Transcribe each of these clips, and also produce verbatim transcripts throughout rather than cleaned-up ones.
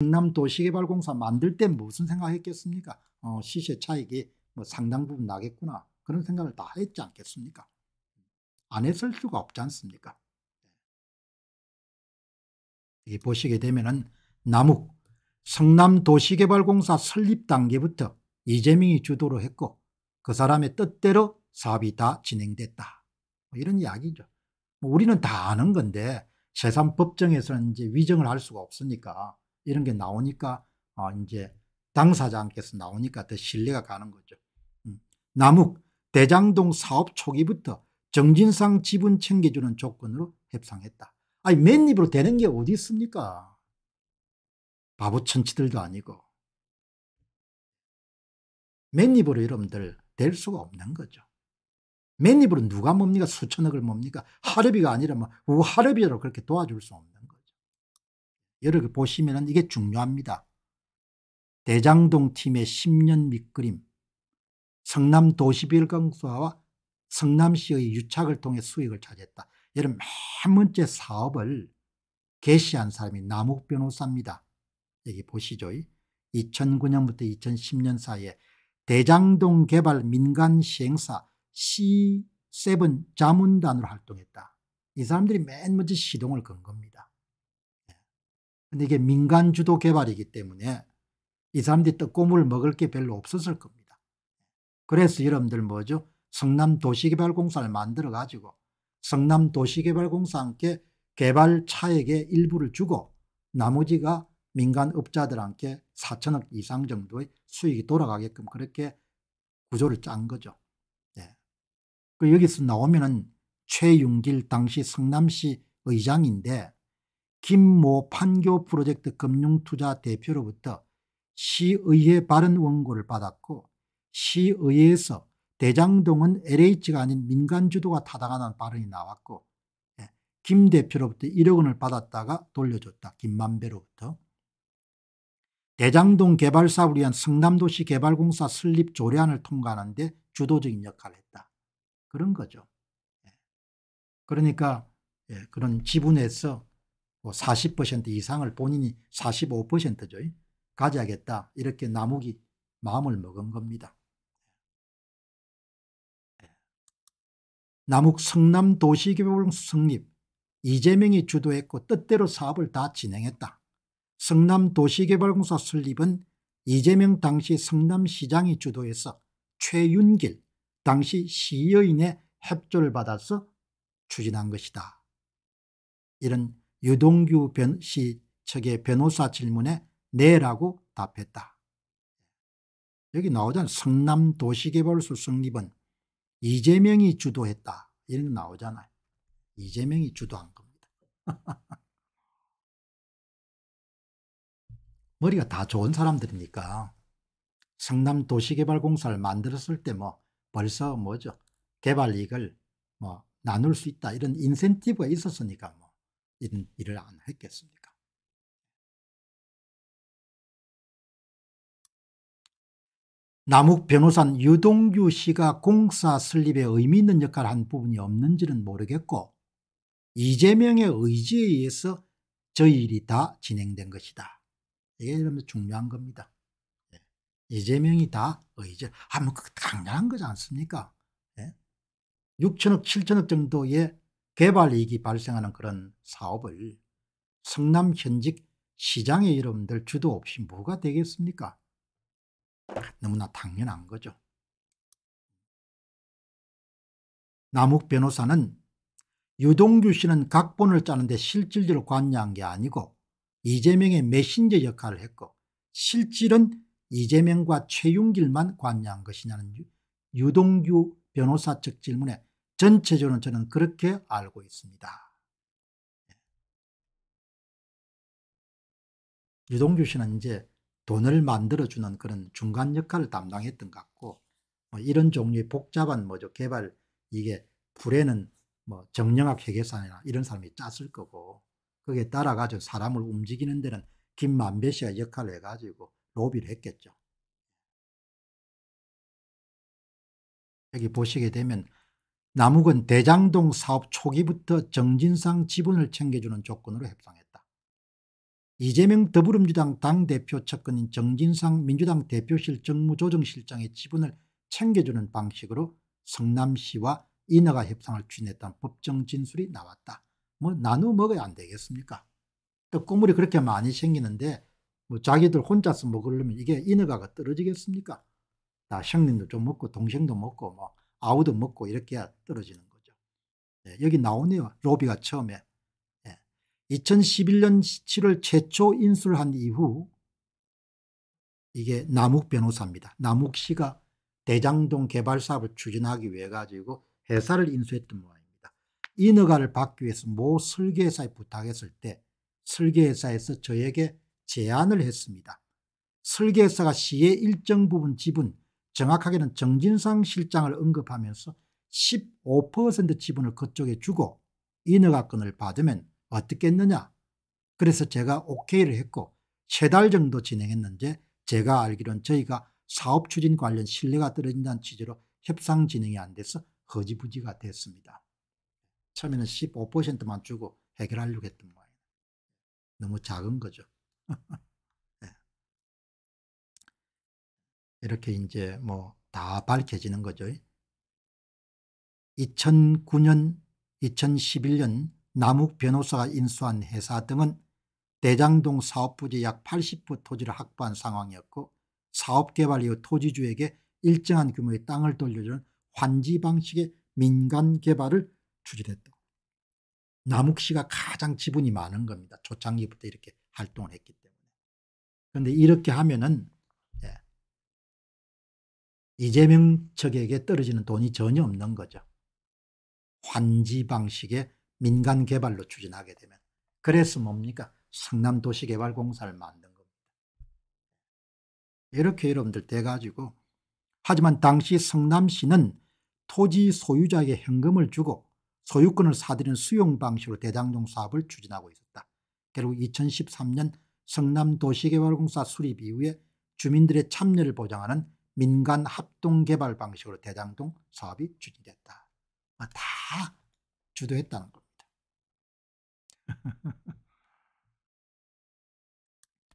성남도시개발공사 만들 때 무슨 생각했겠습니까? 어, 시세 차익이 뭐 상당 부분 나겠구나, 그런 생각을 다 했지 않겠습니까? 안 했을 수가 없지 않습니까? 이 보시게 되면은 남욱, 성남도시개발공사 설립 단계부터 이재명이 주도로 했고 그 사람의 뜻대로 사업이 다 진행됐다, 뭐 이런 이야기죠. 뭐 우리는 다 아는 건데 세상 법정에서는 이제 위증을 할 수가 없으니까 이런 게 나오니까 어 이제 당사자께서 나오니까 더 신뢰가 가는 거죠. 음. 남욱, 대장동 사업 초기부터 정진상 지분 챙겨주는 조건으로 협상했다. 아니 맨 입으로 되는 게 어디 있습니까? 바보 천치들도 아니고 맨 입으로 여러분들 될 수가 없는 거죠. 맨 입으로 누가 뭡니까? 수천억을 뭡니까? 하려비가 아니라 뭐 우하려비로 그렇게 도와줄 수 없는 거죠. 여러분 보시면은 이게 중요합니다. 대장동 팀의 십 년 밑그림, 성남도시개발공사와 성남시의 유착을 통해 수익을 차지했다. 여러분 몇 번째 사업을 개시한 사람이 남욱 변호사입니다. 여기 보시죠. 이천구 년부터 이천십 년 사이에 대장동 개발 민간 시행사 씨 칠 자문단으로 활동했다. 이 사람들이 맨 먼저 시동을 건 겁니다. 근데 이게 민간 주도 개발이기 때문에 이 사람들이 떡고물을 먹을 게 별로 없었을 겁니다. 그래서 여러분들 뭐죠? 성남도시개발공사를 만들어가지고 성남도시개발공사 함께 개발 차액의 일부를 주고 나머지가 민간 업자들한테 사천억 이상 정도의 수익이 돌아가게끔 그렇게 구조를 짠 거죠. 네. 그 여기서 나오면은 최윤길 당시 성남시 의장인데 김모 판교 프로젝트 금융투자 대표로부터 시의회 발언 원고를 받았고 시의회에서 대장동은 엘에이치가 아닌 민간 주도가 타당하다는 발언이 나왔고 예, 김 대표로부터 일억 원을 받았다가 돌려줬다. 김만배로부터. 대장동 개발 사업을 위한 성남도시 개발공사 설립 조례안을 통과하는 데 주도적인 역할을 했다. 그런 거죠. 예. 그러니까 예, 그런 지분에서 뭐 사십 퍼센트 이상을 본인이 사십오 퍼센트죠. 가져야겠다. 이렇게 남욱이 마음을 먹은 겁니다. 남욱, 성남도시개발공사 성립, 이재명이 주도했고 뜻대로 사업을 다 진행했다. 성남도시개발공사 설립은 이재명 당시 성남시장이 주도해서 최윤길 당시 시의원의 협조를 받아서 추진한 것이다. 이런 유동규 변, 씨 측의 변호사 질문에 네라고 답했다. 여기 나오잖아요. 성남도시개발공사 성립은 이재명이 주도했다. 이런 거 나오잖아요. 이재명이 주도한 겁니다. 머리가 다 좋은 사람들이니까 성남도시개발공사를 만들었을 때 뭐 벌써 뭐죠? 개발 이익을 뭐 나눌 수 있다. 이런 인센티브가 있었으니까 뭐 이런 일을 안 했겠습니까? 남욱 변호사는 유동규 씨가 공사 설립에 의미 있는 역할을 한 부분이 없는지는 모르겠고 이재명의 의지에 의해서 저희 일이 다 진행된 것이다. 이게 이러면 중요한 겁니다. 네. 이재명이 다 의지, 아, 뭐 강렬한 거지 않습니까? 네. 육천억, 칠천억 정도의 개발이익이 발생하는 그런 사업을 성남 현직 시장의 여러분들 주도 없이 뭐가 되겠습니까? 너무나 당연한 거죠. 남욱 변호사는 유동규 씨는 각본을 짜는데 실질적으로 관여한 게 아니고 이재명의 메신저 역할을 했고 실질은 이재명과 최윤길만 관여한 것이냐는 유동규 변호사 측 질문에 전체적으로 저는 그렇게 알고 있습니다. 유동규 씨는 이제 돈을 만들어주는 그런 중간 역할을 담당했던 것 같고 뭐 이런 종류의 복잡한 뭐죠 개발 이게 불에는 뭐 정영학 회계사나 이런 사람이 짰을 거고 거기에 따라가지고 사람을 움직이는 데는 김만배 씨가 역할을 해가지고 로비를 했겠죠. 여기 보시게 되면 남욱은 대장동 사업 초기부터 정진상 지분을 챙겨주는 조건으로 협상했다. 이재명 더불어민주당 당대표 측근인 정진상 민주당 대표실 정무조정실장의 지분을 챙겨주는 방식으로 성남시와 인허가 협상을 추진했던 법정 진술이 나왔다. 뭐 나누어 먹어야 안 되겠습니까? 떡국물이 그렇게 많이 생기는데 뭐 자기들 혼자서 먹으려면 이게 인허가가 떨어지겠습니까? 다 형님도 좀 먹고 동생도 먹고 뭐 아우도 먹고 이렇게 해야 떨어지는 거죠. 네, 여기 나오네요. 로비가 처음에. 이천십일 년 칠월 최초 인수한 이후 이게 남욱 변호사입니다. 남욱 씨가 대장동 개발 사업을 추진하기 위해 가지고 회사를 인수했던 모양입니다. 인허가를 받기 위해서 모 설계회사에 부탁했을 때 설계회사에서 저에게 제안을 했습니다. 설계회사가 시의 일정 부분 지분, 정확하게는 정진상 실장을 언급하면서 십오 퍼센트 지분을 그쪽에 주고 인허가권을 받으면 어떻겠느냐. 그래서 제가 오케이를 했고 세 달 정도 진행했는데 제가 알기로는 저희가 사업 추진 관련 신뢰가 떨어진다는 취지로 협상 진행이 안 돼서 허지부지가 됐습니다. 처음에는 십오 퍼센트만 주고 해결하려고 했던 거예요. 너무 작은 거죠. 네. 이렇게 이제 뭐 다 밝혀지는 거죠. 이천구 년, 이천십일 년 남욱 변호사가 인수한 회사 등은 대장동 사업 부지 약 팔십 퍼센트 토지를 확보한 상황이었고 사업개발 이후 토지주에게 일정한 규모의 땅을 돌려주는 환지 방식의 민간 개발을 추진했다. 남욱 씨가 가장 지분이 많은 겁니다. 초창기부터 이렇게 활동을 했기 때문에. 그런데 이렇게 하면은 예, 이재명 측에게 떨어지는 돈이 전혀 없는 거죠. 환지 방식의 민간 개발로 추진하게 되면. 그래서 뭡니까? 성남도시개발공사를 만든 겁니다. 이렇게 여러분들 돼가지고. 하지만 당시 성남시는 토지 소유자에게 현금을 주고 소유권을 사들이는 수용 방식으로 대장동 사업을 추진하고 있었다. 결국 이천십삼 년 성남도시개발공사 수립 이후에 주민들의 참여를 보장하는 민간 합동개발 방식으로 대장동 사업이 추진됐다. 다 주도했다는 겁니다.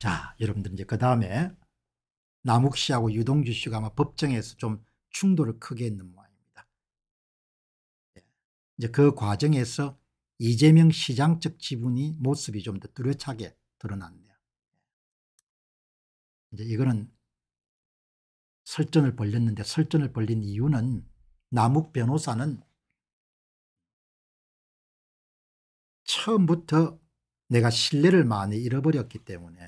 자, 여러분들 이제 그 다음에 남욱 씨하고 유동규 씨가 아마 법정에서 좀 충돌을 크게 했는 모양입니다. 예. 이제 그 과정에서 이재명 시장 측 지분이 모습이 좀 더 뚜렷하게 드러났네요. 이제 이거는 설전을 벌렸는데 설전을 벌린 이유는 남욱 변호사는 처음부터 내가 신뢰를 많이 잃어버렸기 때문에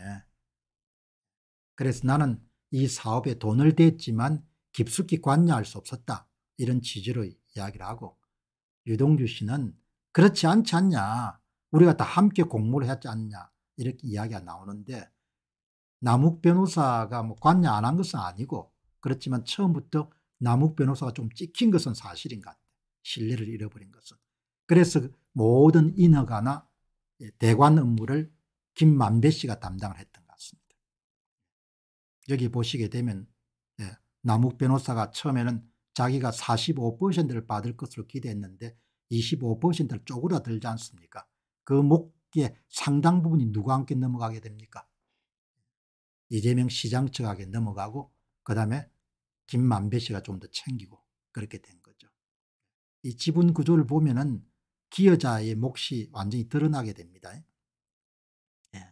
그래서 나는 이 사업에 돈을 댔지만 깊숙이 관여할 수 없었다. 이런 취지로 이야기를 하고 유동규 씨는 그렇지 않지 않냐. 우리가 다 함께 공모를 했지 않냐. 이렇게 이야기가 나오는데 남욱 변호사가 뭐 관여 안 한 것은 아니고 그렇지만 처음부터 남욱 변호사가 좀 찍힌 것은 사실인 것 같아요. 신뢰를 잃어버린 것은. 그래서 모든 인허가나 대관 업무를 김만배 씨가 담당을 했던 것 같습니다. 여기 보시게 되면 예, 남욱 변호사가 처음에는 자기가 사십오 퍼센트를 받을 것으로 기대했는데 이십오 퍼센트를 쪼그라들지 않습니까? 그 목에 상당 부분이 누구와 함께 넘어가게 됩니까? 이재명 시장 측에게 넘어가고 그다음에 김만배 씨가 좀 더 챙기고 그렇게 된 거죠. 이 지분 구조를 보면은 기여자의 몫이 완전히 드러나게 됩니다. 예.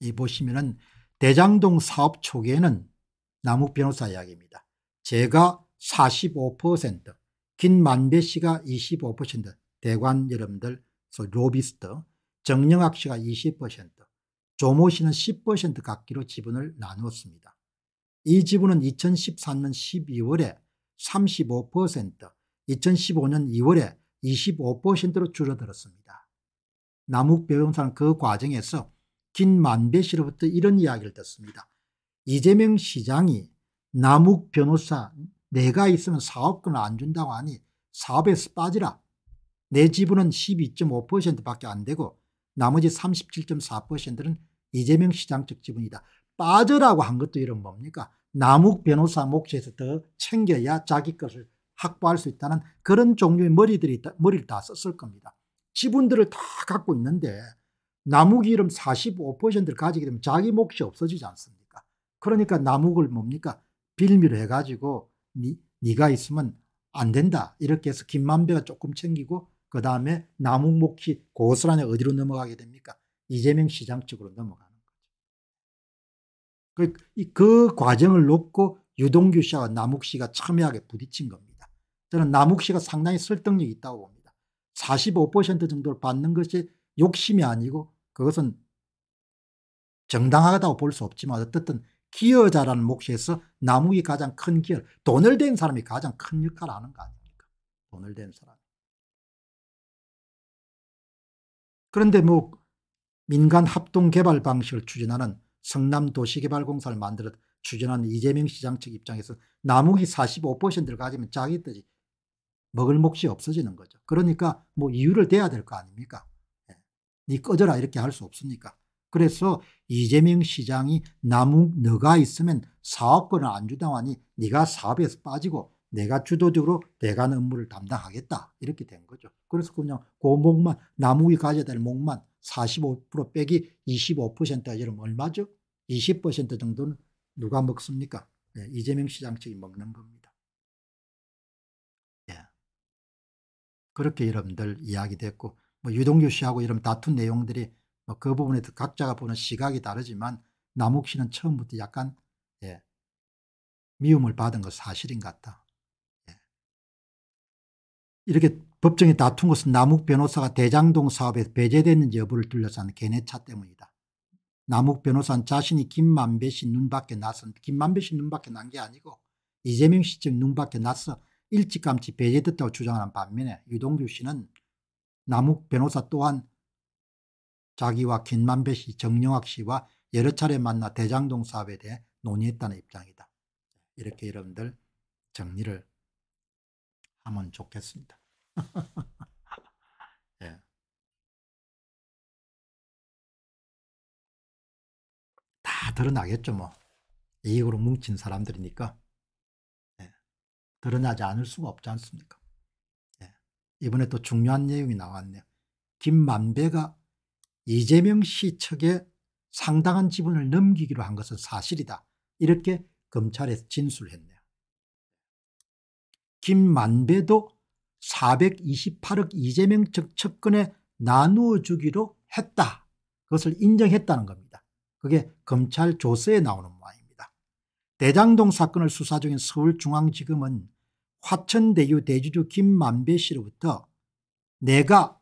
이 보시면은 대장동 사업 초기에는 남욱 변호사 이야기입니다. 제가 사십오 퍼센트, 김만배 씨가 이십오 퍼센트, 대관 여러분들, 로비스트, 정영학 씨가 이십 퍼센트, 조모 씨는 십 퍼센트 각기로 지분을 나누었습니다. 이 지분은 이천십삼 년 십이월에 삼십오 퍼센트, 이천십오 년 이월에 이십오 퍼센트로 줄어들었습니다. 남욱 변호사는 그 과정에서 김만배 씨로부터 이런 이야기를 듣습니다. 이재명 시장이 남욱 변호사 내가 있으면 사업권을 안 준다고 하니 사업에서 빠지라. 내 지분은 십이 점 오 퍼센트밖에 안 되고 나머지 삼십칠 점 사 퍼센트는 이재명 시장 측 지분이다. 빠져라고 한 것도 이런 뭡니까? 남욱 변호사 몫에서 더 챙겨야 자기 것을 확보할 수 있다는 그런 종류의 머리들이, 머리를 다 썼을 겁니다. 지분들을 다 갖고 있는데 남욱 이름 사십오 퍼센트를 가지게 되면 자기 몫이 없어지지 않습니까? 그러니까 남욱을 뭡니까? 빌미로 해가지고 니, 니가 있으면 안 된다. 이렇게 해서 김만배가 조금 챙기고 그 다음에 남욱 몫이 고스란히 어디로 넘어가게 됩니까? 이재명 시장 측으로 넘어가는 거죠. 그, 그 과정을 놓고 유동규 씨와 남욱 씨가 첨예하게 부딪힌 겁니다. 저는 남욱 씨가 상당히 설득력이 있다고 봅니다. 사십오 퍼센트 정도를 받는 것이 욕심이 아니고 그것은 정당하다고 볼 수 없지만 어쨌든 기여자라는 몫에서 남욱이 가장 큰 기여, 돈을 댄 사람이 가장 큰 역할을 하는 거 아닙니까? 돈을 댄 사람. 그런데 뭐 민간 합동 개발 방식을 추진하는 성남도시개발공사를 만들어 추진하는 이재명 시장 측 입장에서 남욱이 사십오 퍼센트를 가지면 자기 뜻이 먹을 몫이 없어지는 거죠. 그러니까 뭐 이유를 대야 될 거 아닙니까? 네. 니 꺼져라 이렇게 할 수 없으니까. 그래서 이재명 시장이 남욱 너가 있으면 사업권을 안 주당하니 네가 사업에서 빠지고 내가 주도적으로 대관 업무를 담당하겠다 이렇게 된 거죠. 그래서 그냥 그 목만 남욱이 가져야 될 목만 사십오 퍼센트 빼기 이십오 퍼센트가 지금 얼마죠? 이십 퍼센트 정도는 누가 먹습니까? 네, 이재명 시장 측이 먹는 겁니다. 예. 그렇게 여러분들 이야기 됐고 뭐 유동규 씨하고 이런 다툰 내용들이 뭐 그 부분에서 각자가 보는 시각이 다르지만 남욱 씨는 처음부터 약간 예, 미움을 받은 건 사실인 것 같다. 예. 이렇게 법정에 다툰 것은 남욱 변호사가 대장동 사업에 배제되는 여부를 둘러싼 견해차 때문이다. 남욱 변호사는 자신이 김만배 씨 눈밖에 나서 김만배 씨 눈밖에 난 게 아니고 이재명 씨 측 눈밖에 나서 일찌감치 배제됐다고 주장하는 반면에 유동규 씨는 남욱 변호사 또한 자기와 김만배 씨, 정영학 씨와 여러 차례 만나 대장동 사업에 대해 논의했다는 입장이다. 이렇게 여러분들 정리를 하면 좋겠습니다. 예. 다 드러나겠죠 뭐. 이익으로 뭉친 사람들이니까 예. 드러나지 않을 수가 없지 않습니까? 예. 이번에 또 중요한 내용이 나왔네요. 김만배가 이재명 씨 측에 상당한 지분을 넘기기로 한 것은 사실이다. 이렇게 검찰에서 진술했네요. 김만배도 사백이십팔억 이재명 측 측근에 나누어 주기로 했다. 그것을 인정했다는 겁니다. 그게 검찰 조서에 나오는 모양입니다. 대장동 사건을 수사 중인 서울중앙지검은 화천대유 대주주 김만배 씨로부터 내가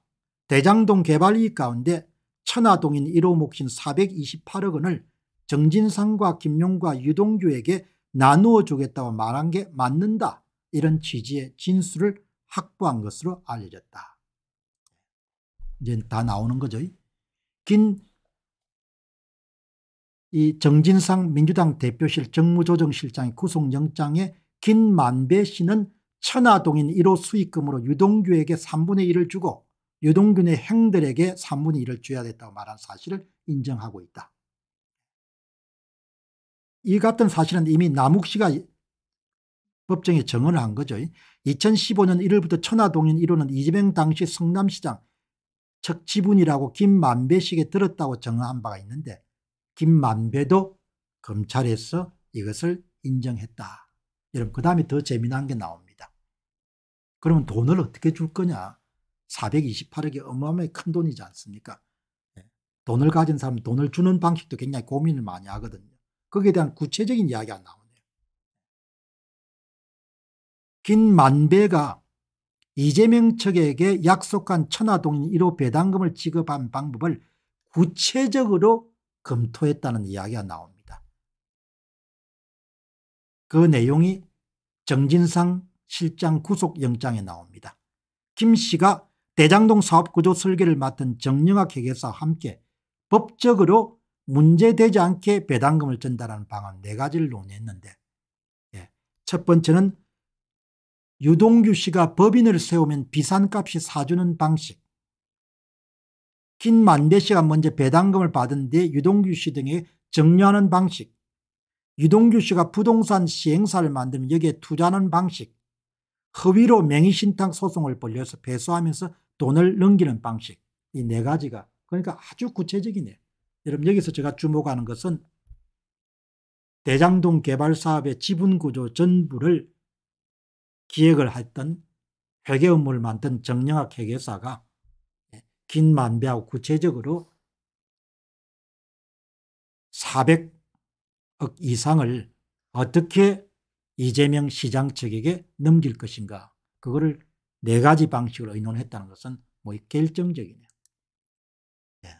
대장동 개발 이익 가운데 천화동인 일 호 몫인 사백이십팔억 원을 정진상과 김용과 유동규에게 나누어 주겠다고 말한 게 맞는다. 이런 취지의 진술을 확보한 것으로 알려졌다. 이제 다 나오는 거죠. 긴 이 정진상 민주당 대표실 정무조정실장의 구속영장에 김만배 씨는 천화동인 일 호 수익금으로 유동규에게 삼분의 일을 주고 유동규의 행들에게 삼분의 일을 줘야 됐다고 말한 사실을 인정하고 있다. 이 같은 사실은 이미 남욱 씨가 법정에 증언을 한 거죠. 이천십오 년 일월부터 천화동인 일 호는 이재명 당시 성남시장 측 지분이라고 김만배 씨에게 들었다고 증언한 바가 있는데 김만배도 검찰에서 이것을 인정했다. 여러분 그 다음에 더 재미난 게 나옵니다. 그러면 돈을 어떻게 줄 거냐. 사백이십팔억이 어마어마하게 큰 돈이지 않습니까? 네. 돈을 가진 사람은 돈을 주는 방식도 굉장히 고민을 많이 하거든요. 거기에 대한 구체적인 이야기가 나오네요. 김만배가 이재명 측에게 약속한 천화동인 일 호 배당금을 지급한 방법을 구체적으로 검토했다는 이야기가 나옵니다. 그 내용이 정진상 실장 구속영장에 나옵니다. 김 씨가 대장동 사업구조 설계를 맡은 정영학 회계사와 함께 법적으로 문제되지 않게 배당금을 전달하는 방안 네 가지를 논의했는데 예. 첫 번째는 유동규 씨가 법인을 세우면 비산값이 사주는 방식. 김만배 씨가 먼저 배당금을 받은 뒤 유동규 씨 등에 증여하는 방식. 유동규 씨가 부동산 시행사를 만들면 여기에 투자하는 방식. 허위로 명의신탁 소송을 벌려서 배수하면서 돈을 넘기는 방식. 이 네 가지가 그러니까 아주 구체적이네. 여러분 여기서 제가 주목하는 것은 대장동 개발 사업의 지분구조 전부를 기획을 했던 회계 업무를 맡은 정영학 회계사가 김만배하고 구체적으로 사백억 이상을 어떻게 이재명 시장 측에게 넘길 것인가, 그거를 네 가지 방식으로 의논했다는 것은 뭐 결정적이네요. 예.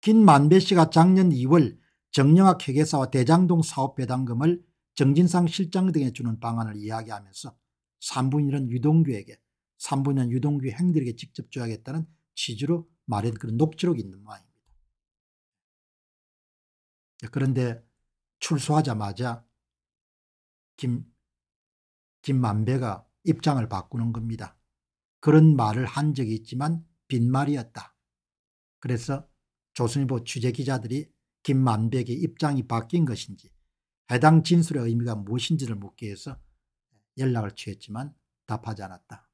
김만배 씨가 작년 이월 정영학 회계사와 대장동 사업 배당금을 정진상 실장 등에 주는 방안을 이야기하면서 삼분의 일은 유동규에게, 삼분의 일은 유동규 행들에게 직접 줘야겠다는 취지로 마련 그런 녹취록이 있는 모양입니다. 그런데 출소하자마자 김, 김만배가 입장을 바꾸는 겁니다. 그런 말을 한 적이 있지만 빈말이었다. 그래서 조선일보 취재기자들이 김만배의 입장이 바뀐 것인지 해당 진술의 의미가 무엇인지를 묻기 위해서 연락을 취했지만 답하지 않았다.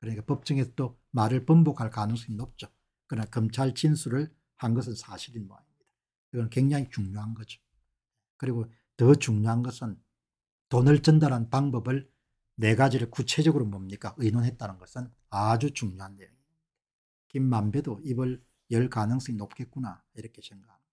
그러니까 법정에서 또 말을 번복할 가능성이 높죠. 그러나 검찰 진술을 한 것은 사실인 모양입니다. 이건 굉장히 중요한 거죠. 그리고 더 중요한 것은 돈을 전달한 방법을 네 가지를 구체적으로 뭡니까? 의논했다는 것은 아주 중요한 내용입니다. 김만배도 입을 열 가능성이 높겠구나 이렇게 생각합니다.